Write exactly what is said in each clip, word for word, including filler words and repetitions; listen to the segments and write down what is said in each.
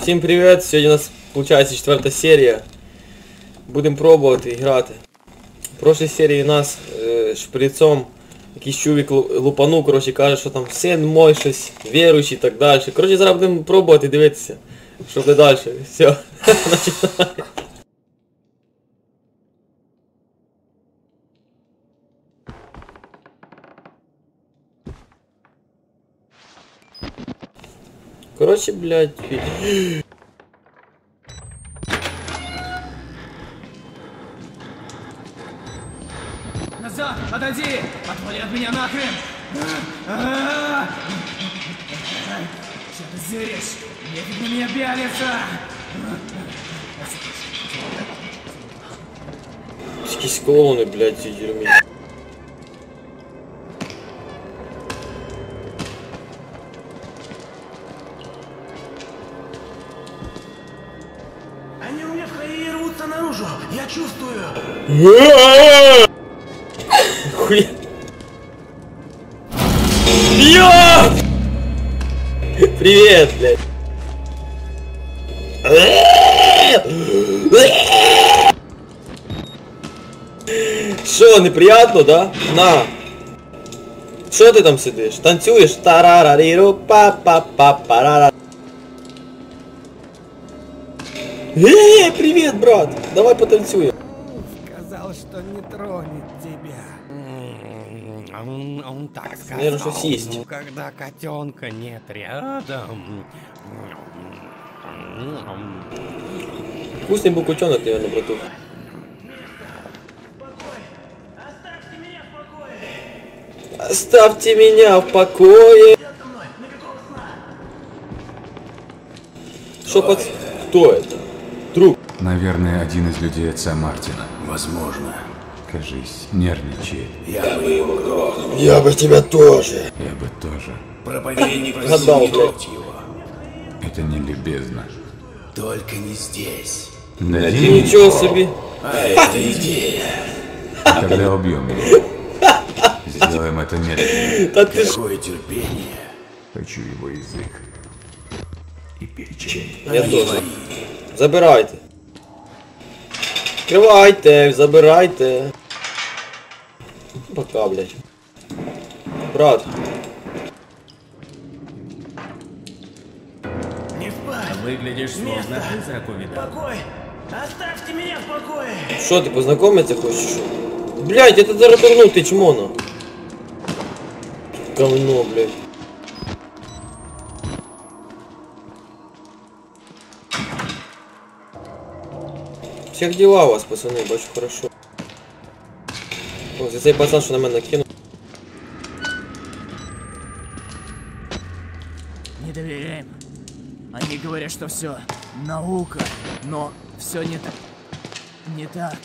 Всім привіт! Сьогодні у нас виходить четверта серія. Будемо пробувати грати. В прошлій серії нас е, шприцом якийсь чувік лупанув, коротше, каже, що там син мой, щось віруючий і так далі. Коротше, зараз будемо пробувати дивитися, що буде далі. Все, починаємо. Короче, блядь, пить. Назад, отойди! Отвали от меня нахрен! Че ты зыришь? Нефиг на меня пялиться! Какие клоуны, блядь, эти дерьми. Я чувствую. Хуя. Йо! Привет, блядь. Шо, неприятно, да? На. Шо ты там сидишь? Танцюешь? Тарарариру, па па па парара. Эй, привет, брат! Давай потанцюем. Сказал, что не тронет тебя. Он, он так сказал. Наверное, что съесть. Ну, когда котенка нет рядом. Вкусный был котенок, наверное, братуха. Оставьте меня в покое. Что под... Кто это? Друг. Наверное, один из людей отца Мартина. Возможно. Кажись, нервничает. Я, я бы его грохнул. Я бы тебя тоже. Я бы тоже. Проповедник не трогать его. Это не любезно. Только не здесь. Надеюсь. Ничего себе. А это идея. Тогда убьем его. Сделаем это медленно. Какое терпение. Хочу его язык. И печень. Я тоже. Забирайте. Открывайте, забирайте. Пока, блядь. Брат. Не впай. Выглядишь сложно. Покой. Оставьте меня в покое. Что ты познакомиться хочешь? Блядь, это заработал ты, чмоно. Говно, блядь. Всех дела у вас, пацаны, очень хорошо. О, здесь пацан, что на меня накинул. Не доверяем. Они говорят, что все наука, но все не так. Не так.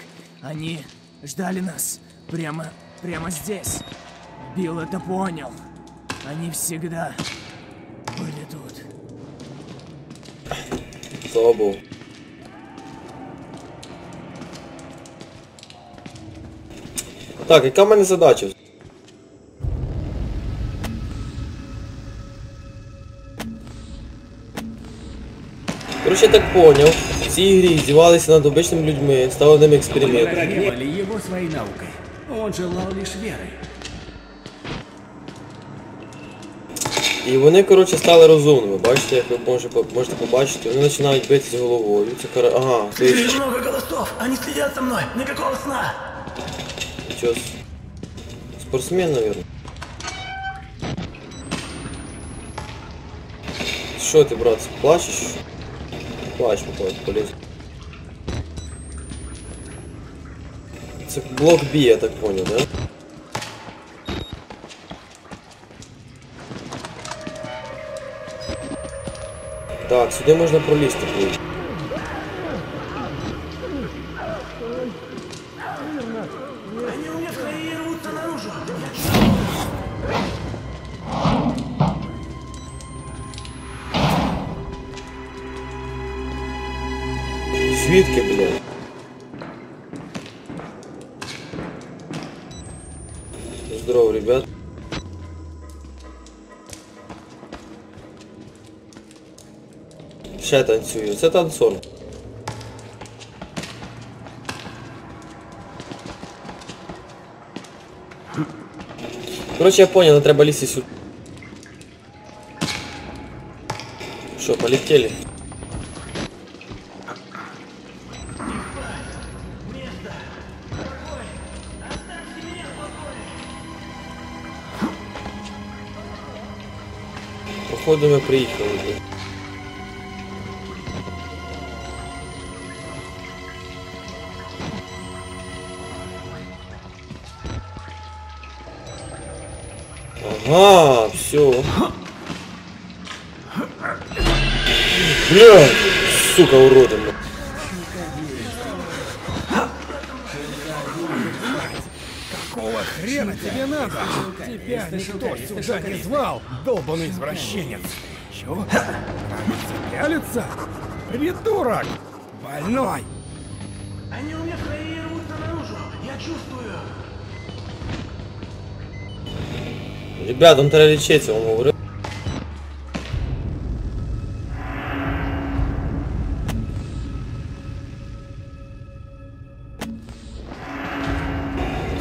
Они ждали нас прямо, прямо здесь. Билл это понял. Они всегда были тут. Кто был? Так, яка в мене задача? Короче, я так поняв, в цій грі здівалися над обичними людьми, ставили ними експерименти. Прогревали його своєю наукою. Он желав лише віри. І вони, короче, стали розумними. Бачите, як ви можете побачити, вони починають битися головою. Це кара... Ага, слышно. Слишком много голосов, вони слідять за мною, ніякого сна. Спортсмен, наверное. Что ты, брат, плачешь? Плачь, походу, полез. Это блок Б, я так понял, да? Так, сюда можно пролезть. Свідки, блядь. Здорово, ребят. Ще танцюю. Це танцор. Коротше, я понял, треба лізти сюди. Що, полетіли? Походу ми приїхали. Ага, все. Бля, сука, уроды, бля. Какого хрена тебе надо? Тебя никто сюда не звал, долбаный извращенец. Чего? Пялится? Придурок! Больной! Они у меня свои рвутся наружу, я чувствую. Ребят, он треба лечить, он говорит.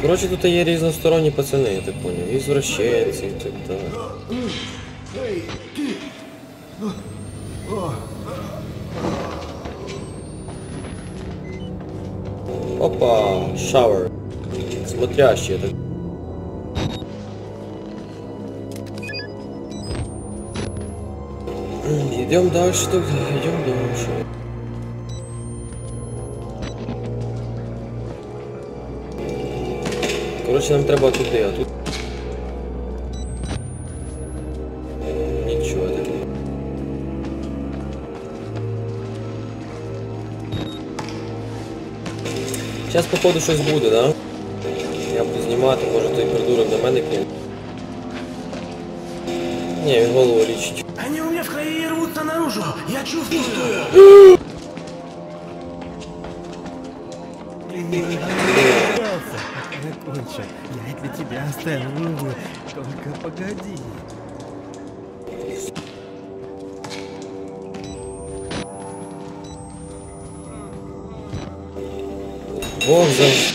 Короче, тут є різносторонні пацани, я так понял. І звращенці, і так далі. Опа, шауер. Смотрящий, я так. Идем дальше тогда, идем дальше. Короче, нам треба туди, а тут... Ничего так. Сейчас, походу, щось буде, да? Я буду знімати, може той придурок на мене кине. Не, він голову лічить. Они у меня в крови рвутся наружу. Я чувствую. Закончи. Я для тебя оставлю. Только погоди. Бог завжди,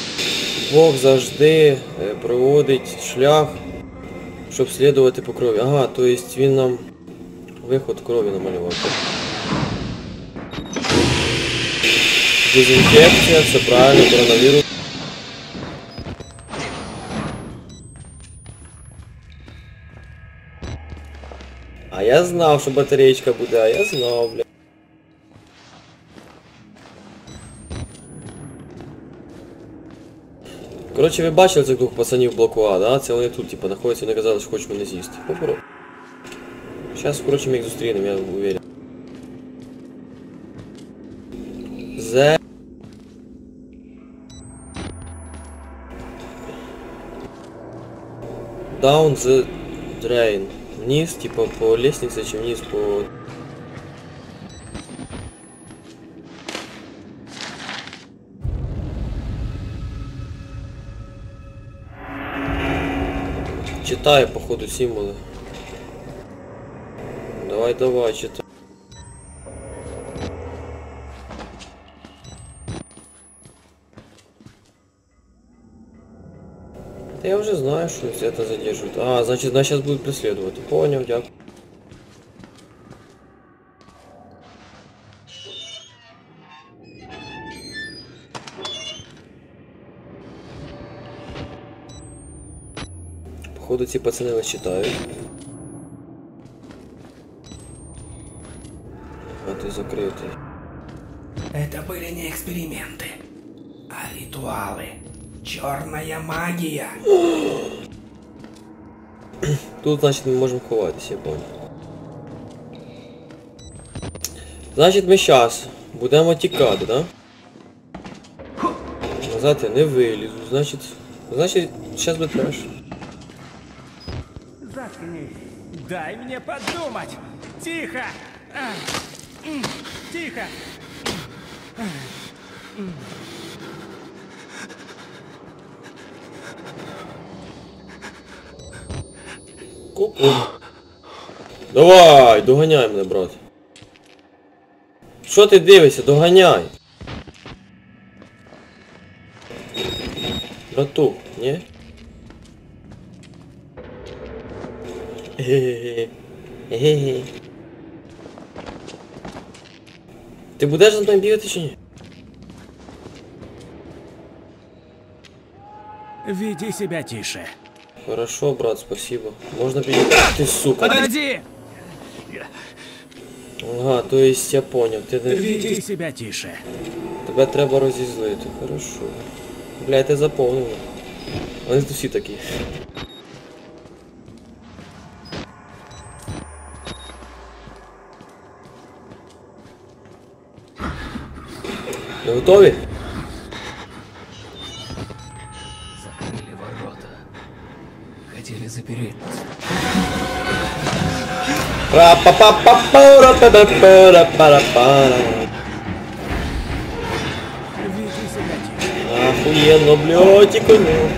Бог завжди проводить шлях, щоб слідувати по крові. Ага, то есть він нам... Виход крові намалював. Дезінфекція, все правильно, коронавірус. А я знав, що батареєчка буде, а я знав, бля. Коротше, ви бачили цих двох пацанів блоку А, да? Це вони тут, типу, знаходяться, вони казали, що хочуть мене з'їсти. Попробуй. Сейчас, впрочем, их застрелим, я уверен. За... Down the drain. Вниз, типа по лестнице, чем вниз по... Читаю, походу, символы. Давай, давай, читай. Да я уже знаю, что это задерживает. А, значит, нас сейчас будут преследовать. Понял, дядь. Походу, эти пацаны нас читают. Закрытый. Это были не эксперименты, а ритуалы. Черная магия. Тут, значит, мы можем ховаться, я понял. Значит, мы сейчас будем отекать, да? Назад я не вылезу, значит... Значит, сейчас будет хорошо. Заткнись. Дай мне подумать. Тихо. Тихо! Ку-ку. Давай, догоняй мене, брат. Що ти дивишся? Доганяй. Братух, ні? Ге-ге-ге. Ге-ге-ге. Ти будеш за мною бігати чи ні? Веди себя тише. Хорошо, брат, спасибо. Можно перейти. Ты сука. Подожди! Ага, то есть я понял. Ты веди себя тише. Тебе треба розізлити. Хорошо. Бля, это заповнено. Вони тут всі такі. Ви готові? Охуенно, блядь, и коню.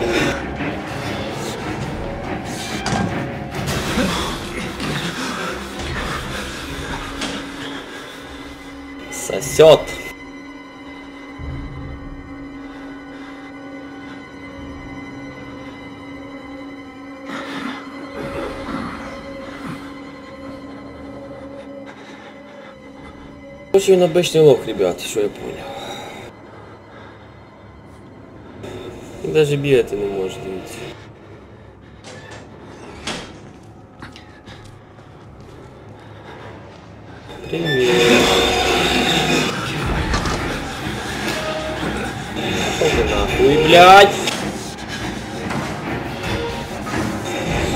Сосет. Очень обычный лох, ребят, что я понял. Даже бегать не может быть. Привет. Пошёл нахуй, блядь.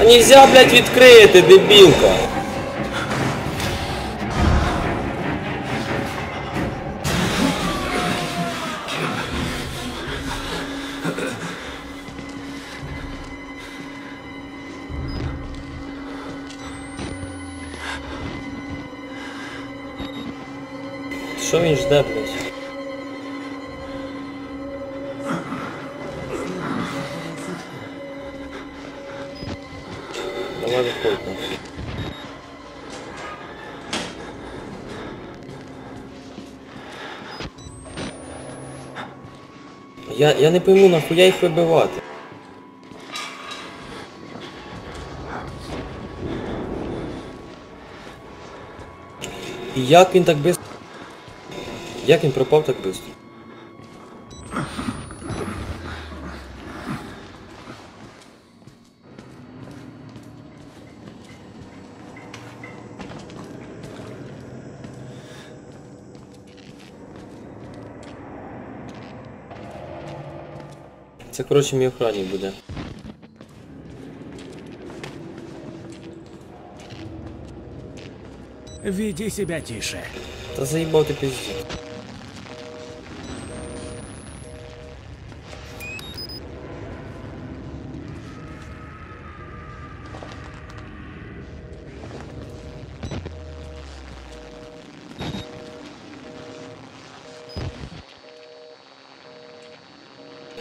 А нельзя, блядь, открыть, ты дебилка. Что мне ждать, блядь? Давай выходит нахуй. Я, я не пойму, нахуя їх вибивати. І як він так без... Як він пропав так швидко? Це, коротше, мій охранник буде. Веди себя тише. Та заїбав ти пиздец.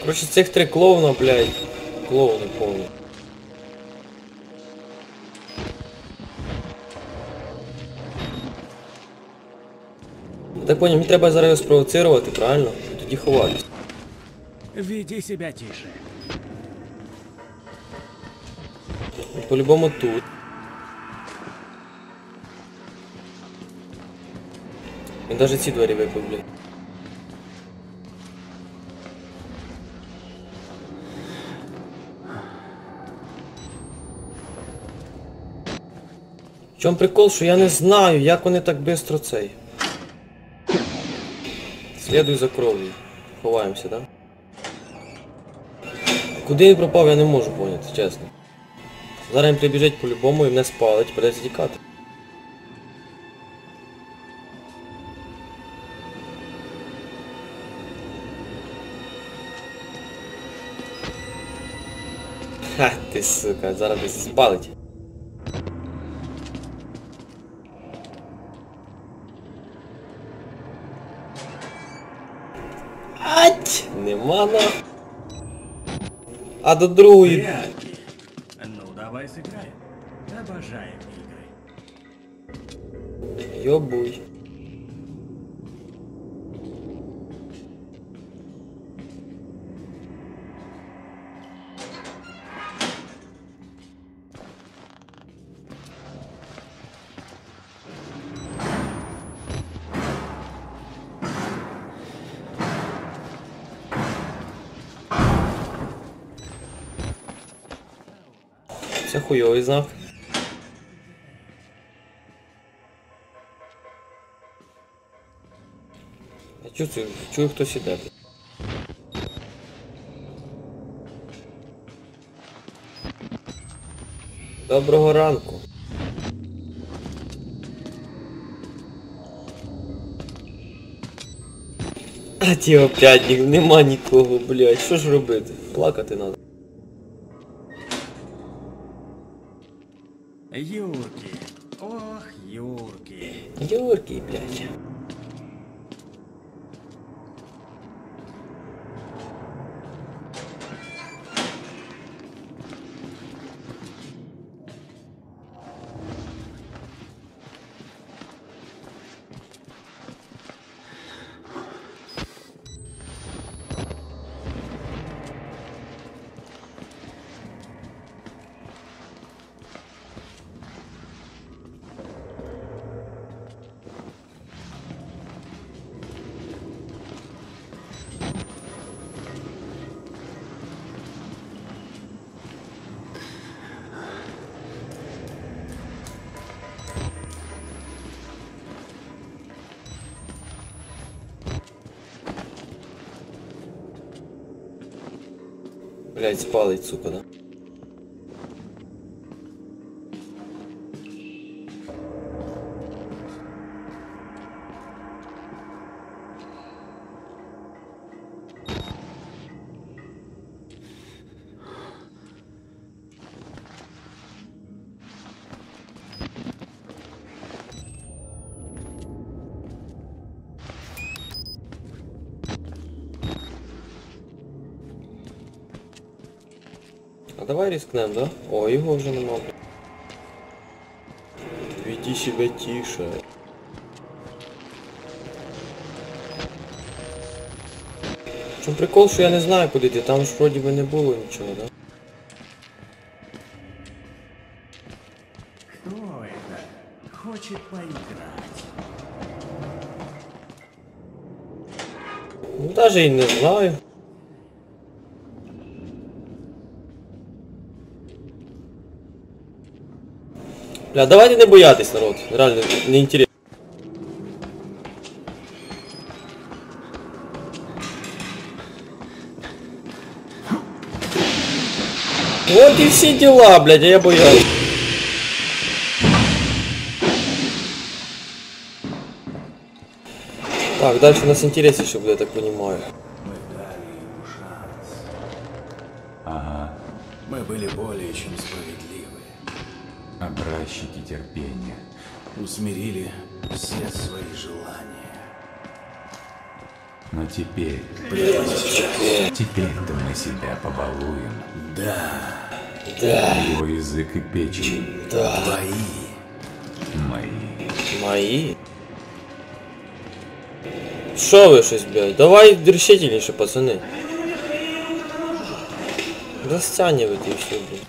Короче, цих три клоуна, блядь, клоуни повні. Так понял, мені треба зараз його спровоцирувати, правильно? І тоді ховатись. Веди себя тише. По-любому тут. Він навіть ці двері випив, блядь. В чому прикол, що я не знаю, як вони так швидко цей. Слідуй за кров'ю. Ховаємося, да? Куди він пропав, я не можу поняти, чесно. Зараз він прибіжить по-любому і мене спалить, придеться тікати. Ха, ти сука, зараз десь спалить. Нема на... А до другої... Прятки. Ну, давай сыграем. Обожаем игры. Ёбуй. Попався хуйовий знак. Я чую, чую хтось іде. Доброго ранку. А ті опять нема нікого, блядь. Що ж робити? Плакати надо. Юрки. Ох, Юрки. Юрки, блядь. Блядь, спалить, сука, да? А давай рискнем, да? О, його вже нема. Веди себе тише. В чому прикол, що я не знаю, куди йти. Там ж вроді би не було нічого, да? Хто це? Хоче поіграти. Ну, навіть і не знаю. Бля, давайте не боятись, народ. Реально, неинтересно. Вот и все дела, блядь, а я боялся. Так, дальше у нас интереснее, чтобы я так понимаю. Мы дали ему шанс. Ага. Мы были более чем справедливы. Образчики терпения. Усмирили все свои желания. Но теперь... Прямо сейчас. Теперь-то мы себя побалуем. Да. Да. Его язык и печень. Да. Твои. Мои. Мои? Шо вы, шесть, блядь? Давай решительнейше, пацаны. Растянивайте все, блядь.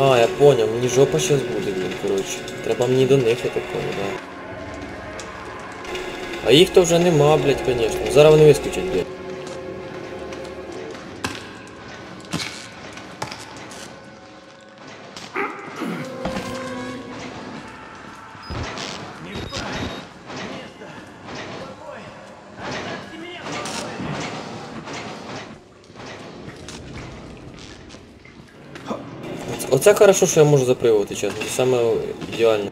А, я понял, мені жопа сейчас буде, блин, короче. Треба мені до них, я так понял, да. А їх-то вже нема, блядь, конечно. Зараз вони вискочать, блядь. Оце хорошо, що я можу запривувати, чесно. Це саме ідеально.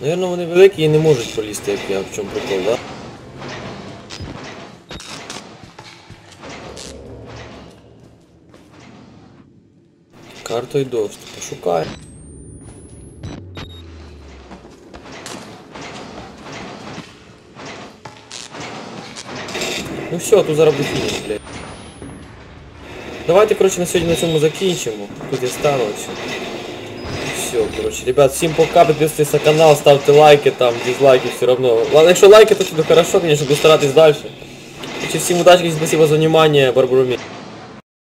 Наверно, вони великі і не можуть полізти, як я, в чому прикол, да? Картой доступ, пошукай. Ну все, тут зараз буде фініш, блядь. Давайте, коротше, на сьогодні на цьому закінчимо. Тут я ставив все. все, короче. Ребят, Simple Cup, підписуйтесь на канал, ставте лайки, там, дизлайки, все равно. Ладно, якщо лайки, то все добре, конечно, буду старатись дальше. Всем удачи, спасибо за внимание, Барбуруду.